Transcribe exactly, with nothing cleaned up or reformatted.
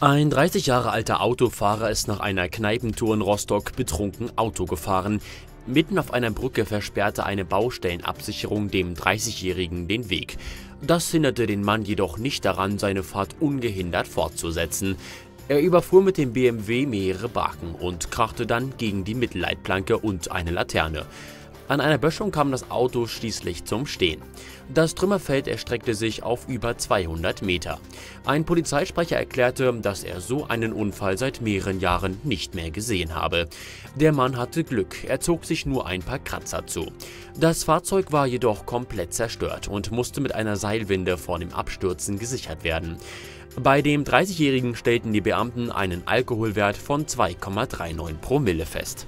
Ein dreißig Jahre alter Autofahrer ist nach einer Kneipentour in Rostock betrunken Auto gefahren. Mitten auf einer Brücke versperrte eine Baustellenabsicherung dem dreißigjährigen den Weg. Das hinderte den Mann jedoch nicht daran, seine Fahrt ungehindert fortzusetzen. Er überfuhr mit dem B M W mehrere Baken und krachte dann gegen die Mittelleitplanke und eine Laterne. An einer Böschung kam das Auto schließlich zum Stehen. Das Trümmerfeld erstreckte sich auf über zweihundert Meter. Ein Polizeisprecher erklärte, dass er so einen Unfall seit mehreren Jahren nicht mehr gesehen habe. Der Mann hatte Glück, er zog sich nur ein paar Kratzer zu. Das Fahrzeug war jedoch komplett zerstört und musste mit einer Seilwinde vor dem Abstürzen gesichert werden. Bei dem dreißigjährigen stellten die Beamten einen Alkoholwert von zwei Komma neununddreißig Promille fest.